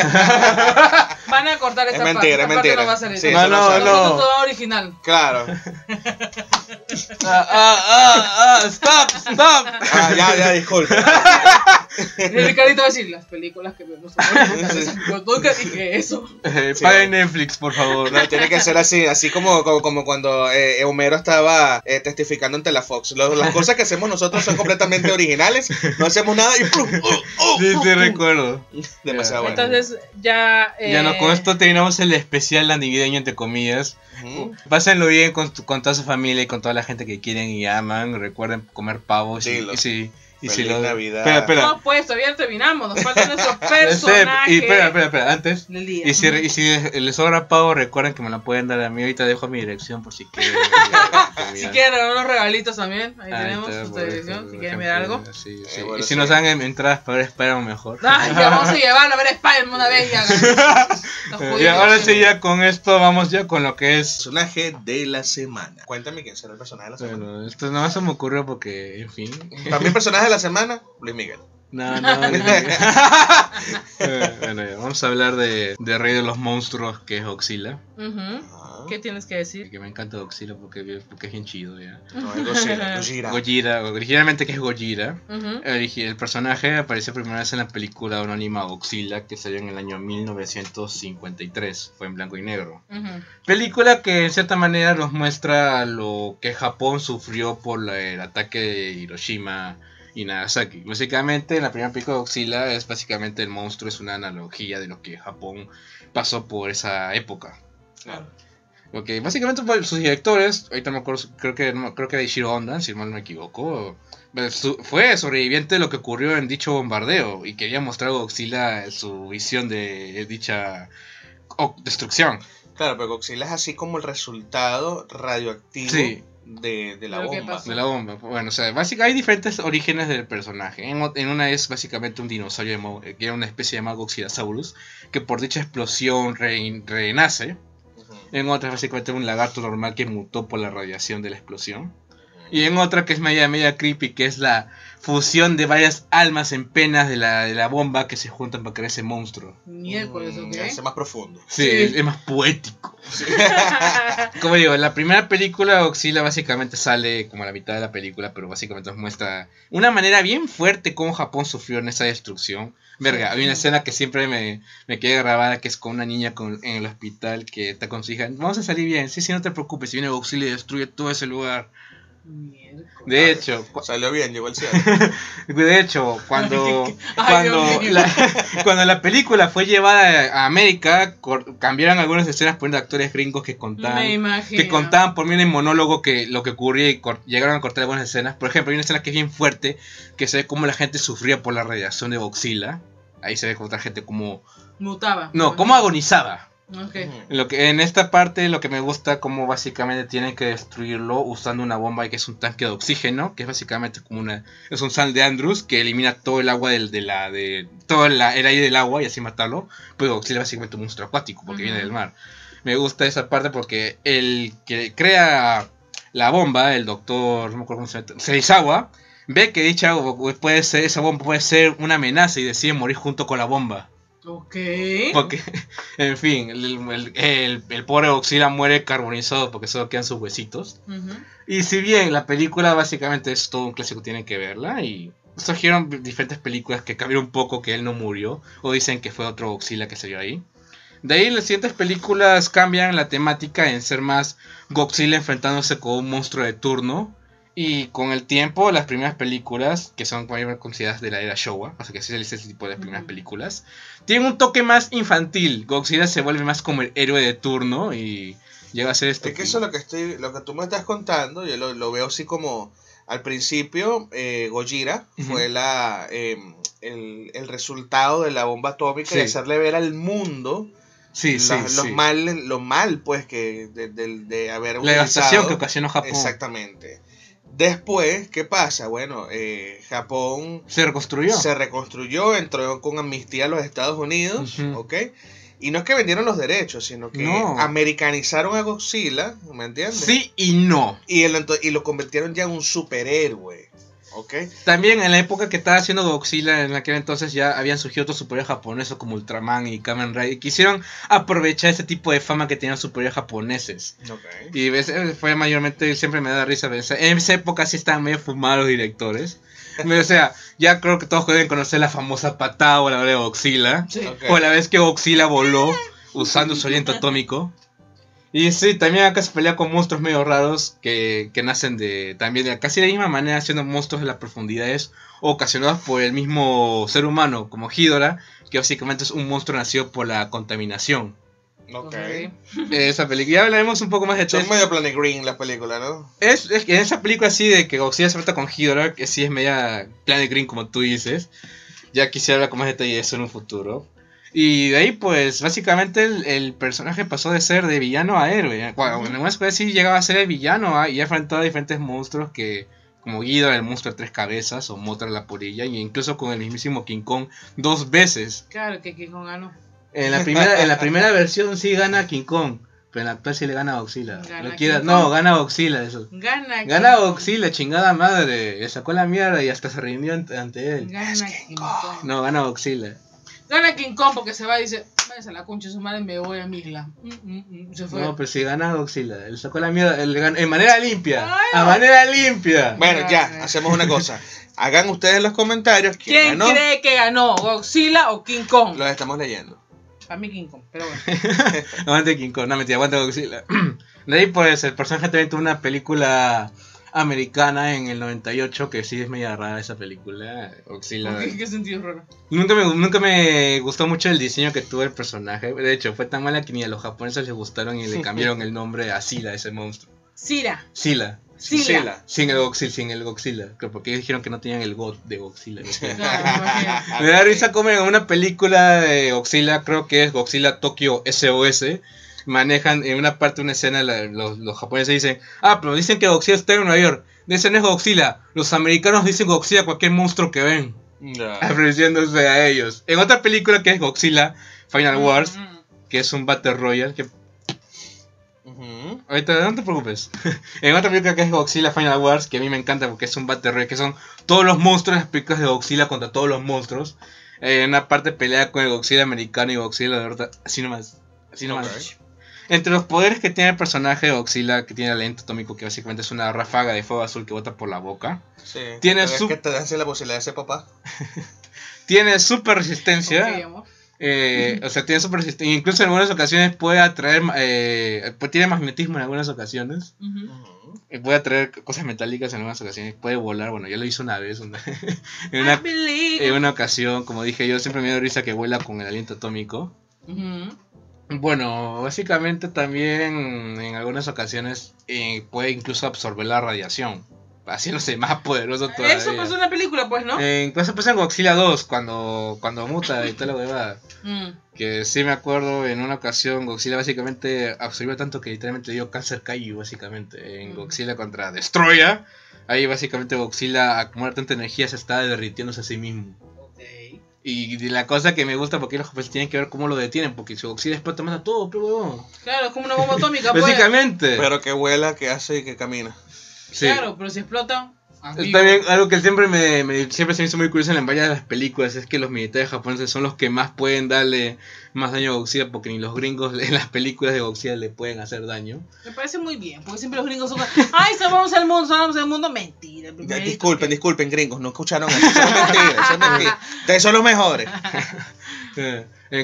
Van a cortar esta es mentira, parte. Es mentira, es mentira. Sí, no, no, no. no. Todo original. Claro. Ah, ah, ah, ah, stop, stop. Ah, ya, ya, disculpa. Ricardito va a decir las películas que vemos. Yo nunca dije eso. Eh, sí. Paguen Netflix, por favor. No, tiene que ser así, así como, como, como cuando eh, Homero estaba eh, testificando ante la Fox. Los, las cosas que hacemos nosotros son completamente originales, no hacemos nada y ¡pum! ¡Oh, oh, oh! Sí, te recuerdo. Demasiado bueno. Entonces, ya. Eh... Ya no, con esto terminamos el especial navideño, entre comillas. Uh-huh. Pásenlo bien con, tu, con toda su familia y con toda la gente que quieren y aman. Recuerden comer pavos. Dilo. Y sí. Y si lo... Navidad. Espera, espera. No, pues todavía terminamos. Nos faltan nuestros personajes. Y espera, espera, espera. Antes. Y si, y si les sobra pavo, recuerden que me lo pueden dar a mí. Ahorita dejo mi dirección por si quieren. Si quieren regalar unos regalitos también. Ahí ah, tenemos nuestra dirección. Eso, si quieren ver algo. Sí, sí. Eh, bueno, y si sí. nos dan entradas para ver Spider-Man mejor. Ay, ya vamos a llevarlo a ver Spider-Man una vez. Ya. Y ahora sí, ya con esto vamos ya con lo que es. Personaje de la semana. Cuéntame quién será el personaje de la semana. Bueno, esto nada más se me ocurrió porque, en fin. También personaje de la semana, Luis Miguel. No, no, no. Bueno, ya, vamos a hablar de, de Rey de los Monstruos, que es Godzilla. Uh-huh. ¿Qué tienes que decir? Que me encanta Godzilla porque, porque es bien chido, ya. No, es Godzilla, Gojira. Gojira, originalmente que es Gojira. Uh-huh. el, el personaje apareció primera vez en la película anónima Godzilla, que salió en el año mil novecientos cincuenta y tres. Fue en blanco y negro. Uh-huh. Película que en cierta manera nos muestra lo que Japón sufrió por la, el ataque de Hiroshima y Nagasaki. Básicamente, en la primera película de Godzilla es básicamente el monstruo, es una analogía de lo que Japón pasó por esa época. Claro. Ok, básicamente sus directores, ahorita me acuerdo, creo que no, creo que era Ishiro Honda, si mal no me equivoco, fue sobreviviente de lo que ocurrió en dicho bombardeo y quería mostrar a Godzilla su visión de dicha destrucción. Claro, pero Godzilla es así como el resultado radioactivo. Sí. De, de la bomba. De la bomba. Bueno, o sea, básicamente hay diferentes orígenes del personaje. En, en una es básicamente un dinosaurio mo- que era una especie llamada Goxidasaurus, que por dicha explosión re- renace. Uh-huh. En otra es básicamente un lagarto normal que mutó por la radiación de la explosión. Y en otra que es media, media creepy, que es la fusión de varias almas en penas de la, de la bomba que se juntan para crear ese monstruo. Miércoles, ¿ok? Es más profundo. Sí, sí. Es, es más poético. Sí. Como digo, en la primera película Godzilla básicamente sale como a la mitad de la película, pero básicamente nos muestra una manera bien fuerte cómo Japón sufrió en esa destrucción. Verga, hay una escena que siempre me, me queda grabada, que es con una niña con, en el hospital que está con su hija. Vamos a salir bien, sí, sí, no te preocupes, si viene Godzilla y destruye todo ese lugar. De hecho, cu- salió bien, llegó al cielo. De hecho, cuando Ay, cuando, la, cuando la película fue llevada a América, cor- cambiaron algunas escenas poniendo actores gringos que contaban que contaban por mí en monólogo que lo que ocurría y cor- llegaron a cortar algunas escenas. Por ejemplo, hay una escena que es bien fuerte, que se ve cómo la gente sufría por la radiación de Godzilla. Ahí se ve que otra gente como mutaba. No, como agonizaba. Okay. Lo que, en esta parte lo que me gusta, como básicamente tienen que destruirlo usando una bomba que es un tanque de oxígeno, que es básicamente como una, es un San de Andrews que elimina todo el agua del, de la, de, todo la, el aire del agua y así matarlo. Pero Godzilla básicamente un monstruo acuático porque uh-huh. viene del mar. Me gusta esa parte porque el que crea la bomba, el doctor, no me acuerdo cómo se llama, Serizawa, ve que dicha puede ser, esa bomba puede ser una amenaza y decide morir junto con la bomba. Ok. Porque, en fin, el, el, el, el pobre Godzilla muere carbonizado porque solo quedan sus huesitos. Uh-huh. Y si bien la película básicamente es todo un clásico, tienen que verla. Y surgieron diferentes películas que cambiaron un poco que él no murió. O dicen que fue otro Godzilla que salió ahí. De ahí las siguientes películas cambian la temática en ser más Godzilla enfrentándose con un monstruo de turno. Y con el tiempo, las primeras películas, que son consideradas de la era Showa, o sea que así se dice ese tipo de uh-huh. primeras películas, tienen un toque más infantil. Godzilla se vuelve más como el héroe de turno y llega a ser este. Es que eso es lo que, estoy, lo que tú me estás contando, yo lo, lo veo así como... Al principio, eh, Gojira uh-huh. fue la, eh, el, el resultado de la bomba atómica sí. y hacerle ver al mundo... Sí, los, sí, los sí. mal, lo mal, pues, que de, de, de haber la devastación que ocasionó Japón. Exactamente. Después, ¿qué pasa? Bueno, eh, Japón... Se reconstruyó. Se reconstruyó, entró con amnistía a los Estados Unidos, uh-huh. ¿ok? Y no es que vendieron los derechos, sino que no. americanizaron a Godzilla, ¿me entiendes? Sí y no. Y, el, y lo convirtieron ya en un superhéroe. Okay. También en la época que estaba haciendo Godzilla, en aquel entonces ya habían surgido otros superhéroes japoneses como Ultraman y Kamen Rider. Quisieron aprovechar ese tipo de fama que tenían los superhéroes japoneses. Okay. Y ese fue mayormente, siempre me da risa pensar. En esa época sí estaban medio fumados los directores. O sea, ya creo que todos deben conocer la famosa patada o la hora de Godzilla. Sí. Okay. O la vez que Godzilla voló usando su aliento atómico. Y sí, también acá se pelea con monstruos medio raros que, que nacen de también de casi de la misma manera, siendo monstruos de las profundidades ocasionados por el mismo ser humano, como Hidora, que básicamente es un monstruo nacido por la contaminación. Ok. Eh, esa película, ya hablaremos un poco más de todo. Es medio Planet Green la película, ¿no? Es, es que en esa película sí, de que Godzilla se trata con Hidora, que sí es media Planet Green como tú dices. Ya quisiera hablar con más detalle de eso en un futuro. Y de ahí, pues, básicamente el, el personaje pasó de ser de villano a héroe. Bueno, en algunas cosas sí llegaba a ser el villano ¿eh? y ha enfrentado a diferentes monstruos que... Como Guido, el monstruo de tres cabezas, o Mothra la polilla, y incluso con el mismísimo King Kong dos veces. Claro, que King Kong ganó. En la primera, en la primera versión sí gana King Kong, pero en la actual sí le gana a Godzilla. Gana no, quiera, no, gana Godzilla eso. Gana, gana Godzilla, chingada madre. Le sacó la mierda y hasta se rindió ante él. Gana King Kong. No, gana Godzilla. Gana King Kong porque se va y dice, váyase a la concha, su madre, me voy a mi isla. Mm, mm, mm, se fue. No, pero si gana Godzilla, él sacó la mierda, él ganó, en manera limpia, Ay, a manera limpia. Bueno, Ay. ya, hacemos una cosa. Hagan ustedes en los comentarios quién, ¿Quién ganó. ¿Quién cree que ganó, Godzilla o King Kong? Los estamos leyendo. A mí King Kong, pero bueno. Aguante King Kong, no mentira, aguante Godzilla. De ahí pues, el personaje también tuvo una película... americana en el noventa y ocho, que sí es media rara esa película. Godzilla. ¿Qué, qué sentido raro? Nunca me, nunca me gustó mucho el diseño que tuvo el personaje. De hecho, fue tan mala que ni a los japoneses les gustaron y le cambiaron el nombre a Sila, ese monstruo. Sila. Sila. Sila. Sila. Sin el Godzilla, sin el Godzilla. Creo porque ellos dijeron que no tenían el God de Godzilla. Claro, me da risa como en una película de Godzilla, creo que es Godzilla Tokyo S O S. Manejan en una parte de una escena, la, los, los japoneses dicen, ah, pero dicen que Godzilla está en Nueva York. Dicen no es Godzilla. Los americanos dicen Godzilla a cualquier monstruo que ven, yeah. Ofreciéndose a ellos. En otra película que es Godzilla Final uh-huh. Wars, que es un Battle Royale. Que... Uh-huh. Ahorita no te preocupes. En otra película que es Godzilla Final Wars, que a mí me encanta porque es un Battle Royale, que son todos los monstruos, las películas de Godzilla contra todos los monstruos. En eh, una parte pelea con el Godzilla americano y Godzilla de verdad. Así nomás. Así nomás. Okay. Entre los poderes que tiene el personaje de Godzilla, que tiene el aliento atómico, que básicamente es una ráfaga de fuego azul que bota por la boca. Sí, tiene su... es que te hace la posibilidad de ser papá. Tiene super resistencia. Okay, eh, o sea, tiene super resistencia. Incluso en algunas ocasiones puede atraer... Eh, tiene magnetismo en algunas ocasiones. Uh-huh. Y puede atraer cosas metálicas en algunas ocasiones. Puede volar. Bueno, ya lo hizo una vez. Una, en, una, en una ocasión, como dije yo, siempre me da risa que vuela con el aliento atómico. Uh-huh. Bueno, básicamente también en algunas ocasiones eh, puede incluso absorber la radiación, haciéndose más poderoso todavía. Eso pasó en la película, pues, ¿no? Eh, eso pasó en Godzilla dos, cuando, cuando muta y toda la huevada. Mm. Que sí me acuerdo, en una ocasión Godzilla básicamente absorbió tanto que literalmente dio cáncer Kaiju, básicamente. En mm. Godzilla contra Destroya, ahí básicamente Godzilla acumula tanta energía, se está derritiéndose a sí mismo. Y la cosa que me gusta porque los japoneses tienen que ver cómo lo detienen, porque si Godzilla explota más a todo, pero... Claro, es como una bomba atómica, pues. Básicamente. Pero que vuela, que hace y que camina. Sí. Claro, pero si explota... También algo que siempre me, me siempre se me hizo muy curioso en varias de las películas es que los militares japoneses son los que más pueden darle más daño a Godzilla, porque ni los gringos en las películas de Godzilla le pueden hacer daño. Me parece muy bien, porque siempre los gringos son ay, salvamos al mundo, salvamos al mundo, mentira. Ya, disculpen, que... disculpen gringos, no escucharon eso, son mentiras, son mentiras. Ustedes son los mejores.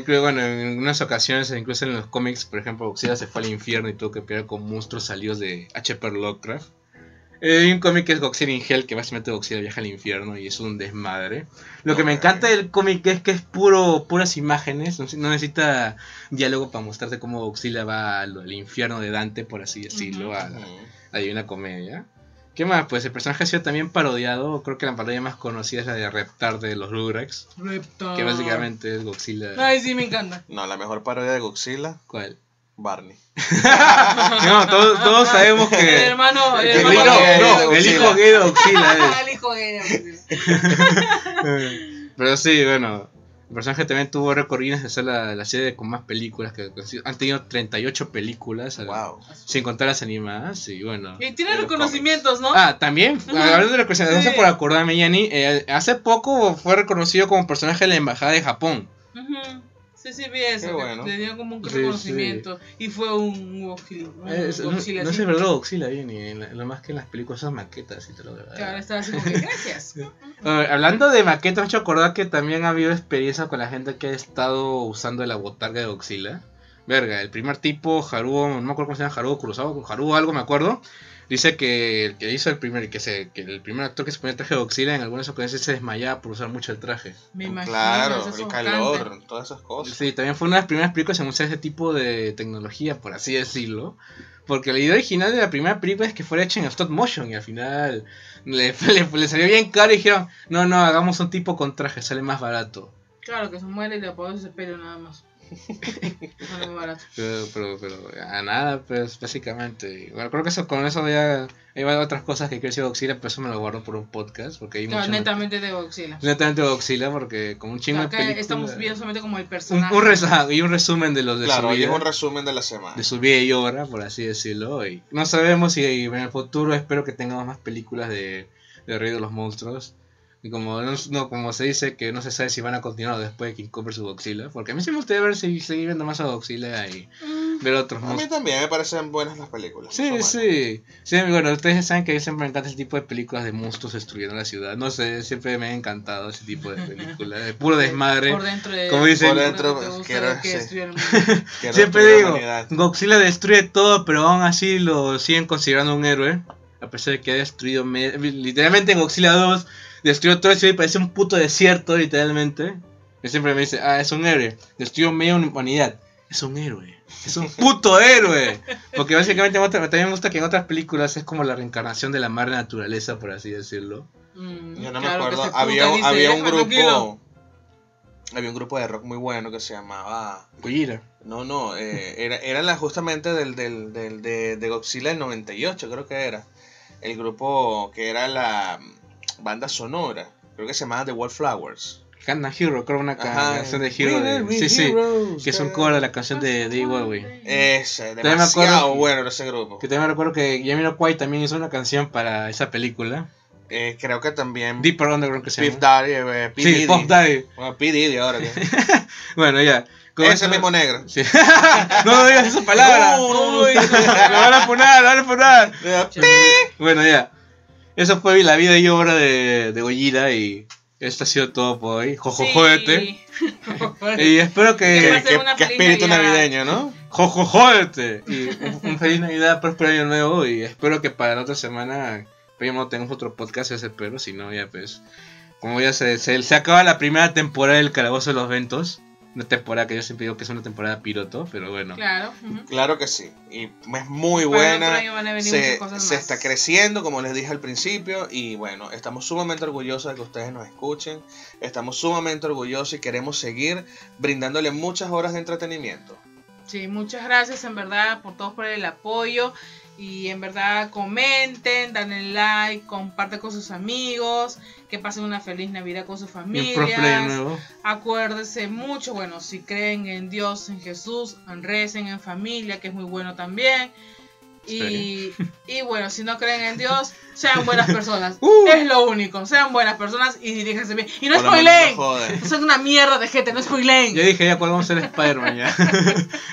Bueno, en unas ocasiones, incluso en los cómics, por ejemplo, Godzilla se fue al infierno y tuvo que pelear con monstruos salidos de H P Lovecraft. Hay un cómic que es Godzilla in Hell, que básicamente Godzilla viaja al infierno y es un desmadre. Lo que me encanta del cómic es que es puro puras imágenes, no necesita diálogo para mostrarte cómo Godzilla va al, al infierno de Dante, por así decirlo, uh-huh. a, a, a una comedia. ¿Qué más? Pues el personaje ha sido también parodiado, creo que la parodia más conocida es la de Reptar de los Rugrats. Reptar. Que básicamente es Godzilla. Ay, sí, me encanta. No, la mejor parodia de Godzilla. ¿Cuál? Barney. No, todos, todos sabemos que el hermano, el, el, hermano el, hijo, no, el hijo gay de Godzilla. El hijo gay de Godzilla. Pero sí, bueno, el personaje también tuvo récord Guinness de ser la, la serie con más películas, que han tenido treinta y ocho películas, wow. Sin contar las animadas. Y bueno, y tiene reconocimientos, ¿no? Ah, también, uh-huh. Hablando de reconocimientos, sí. Por acordarme, Jenny, eh, hace poco fue reconocido como personaje de la Embajada de Japón. Uh-huh. Sí, sí, vi eso, bueno. Le dio como un reconocimiento, sí, sí. Y fue un Godzilla. No, no se verdad Godzilla bien, y lo más que en las películas son maquetas y todo lo demás. Claro, estaba así como que gracias. Ver, hablando de maquetas, me he hecho acordar que también ha habido experiencia con la gente que ha estado usando la botarga de Godzilla. Verga, el primer tipo, Haruo, no me acuerdo cómo se llama, Haruo Kurosawa, Haruo algo, me acuerdo. Dice que el que hizo el primer, que se, que el primer actor que se ponía el traje de Godzilla en algunas ocasiones se desmayaba por usar mucho el traje. Me imagino. Claro, el calor, cante. Todas esas cosas. Sí, también fue una de las primeras películas en usar ese tipo de tecnología, por así decirlo. Porque la idea original de la primera película es que fuera hecha en stop motion y al final le, le, le salió bien caro y dijeron, no, no, hagamos un tipo con traje, sale más barato. Claro, que se muere y le apagó ese pelo nada más. pero, pero, pero a nada, pues básicamente. Bueno, creo que eso, con eso ya hay otras cosas que quiero decir de Godzilla, pero eso me lo guardo por un podcast. Porque hay no, mucho netamente de Godzilla. Netamente de Godzilla, porque como un chingo de películas. Estamos viendo solamente como el personaje. Un, un res, y un resumen de los de claro, su vida. Claro, y un resumen de la semana. De su vida y obra, por así decirlo. Y no sabemos si en el futuro espero que tengamos más películas de, de Rey de los Monstruos. Y como, no, como se dice que no se sabe si van a continuar después de King Kong versus Godzilla. Porque a mí sí me gustaría ver, seguir, seguir viendo más a Godzilla y mm. ver otros. A mí también me parecen buenas las películas. Sí, sí. Sí, bueno, ustedes saben que a mí siempre me encanta ese tipo de películas de monstruos destruyendo la ciudad. No sé, siempre me ha encantado ese tipo de películas. De puro desmadre. Por dentro de... Como dicen, por dentro, pues, quiero, que sí. Siempre digo, Godzilla destruye todo, pero aún así lo siguen considerando un héroe. A pesar de que ha destruido... Me... Literalmente en Godzilla dos... Destruyó todo eso y parece un puto desierto, literalmente. Y siempre me dice, ah, es un héroe. Destruyó media humanidad. Es un héroe. Es un puto héroe. Porque básicamente también me gusta que en otras películas es como la reencarnación de la madre naturaleza, por así decirlo. Mm, Yo no claro me acuerdo. Había, dice, había un grupo... Tranquilo. Había un grupo de rock muy bueno que se llamaba... Gojira. No, no. Eh, era era la, justamente del, del, del, de, de Godzilla del noventa y ocho, creo que era. El grupo que era la... banda sonora, creo que se llama The Wallflowers. Canna Hero, creo una canción de Hero. De, sí, sí, heroes, que es un cover de la canción de David Bowie. Ese, demasiado me acuerdo, bueno ese grupo. Que también recuerdo que Jamiroquai también hizo una canción para esa película. Eh, creo que también. Deeper Underground que se llama. Pip Daddy, eh, P. Sí, Pop Daddy. Bueno, P. Diddy ahora. Bueno, ya. Con ese eso... mismo negro. Sí. No, no digas esa palabra. Lo van a poner, lo van a poner. Bueno, ya. Eso fue la vida y obra de, de Gojira y esto ha sido todo por hoy. Jojojoete. Sí. Y espero que... Que, que, que espíritu Navidad. Navideño, ¿no? Jojojoete. Y un, un feliz Navidad, próspero año nuevo y espero que para la otra semana no tengamos otro podcast, ese pero si no ya pues... Como ya se, se, se acaba la primera temporada del Calabozo de los Ventos. Una temporada que yo siempre digo que es una temporada piloto, pero bueno. Claro, uh-huh. Claro que sí. Y es muy buena. Se, se está creciendo, como les dije al principio. Y bueno, estamos sumamente orgullosos de que ustedes nos escuchen. Estamos sumamente orgullosos y queremos seguir brindándole muchas horas de entretenimiento. Sí, muchas gracias en verdad por todos por el apoyo. Y en verdad comenten, denle like, compartan con sus amigos, que pasen una feliz Navidad con sus familias. Acuérdense mucho, bueno, si creen en Dios, en Jesús, recen en familia, que es muy bueno también. Y, y bueno, si no creen en Dios, sean buenas personas. Uh, es lo único, sean buenas personas y diríjanse bien. Y no spoilen, no son una mierda de gente, no spoilen. Yo dije, ya cuál vamos a ser Spider-Man ya.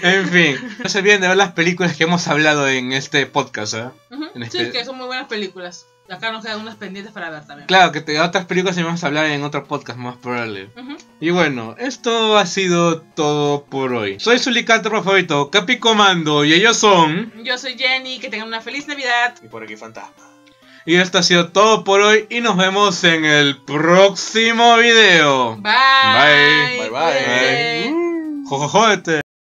En fin, no se olviden de ver las películas que hemos hablado en este podcast, ¿eh? Uh-huh. En este... Sí, que son muy buenas películas. Acá nos quedan unas pendientes para ver también. Claro, que te, otras películas se vamos a hablar en otro podcast más probable. Uh-huh. Y bueno, esto ha sido todo por hoy. Soy su licántropo favorito, Capicomando, y ellos son... Yo soy Jenny, que tengan una feliz Navidad. Y por aquí Fantasma. Y esto ha sido todo por hoy y nos vemos en el próximo video. Bye. Bye. Bye. Bye. Bye. Bye. Jojojoete.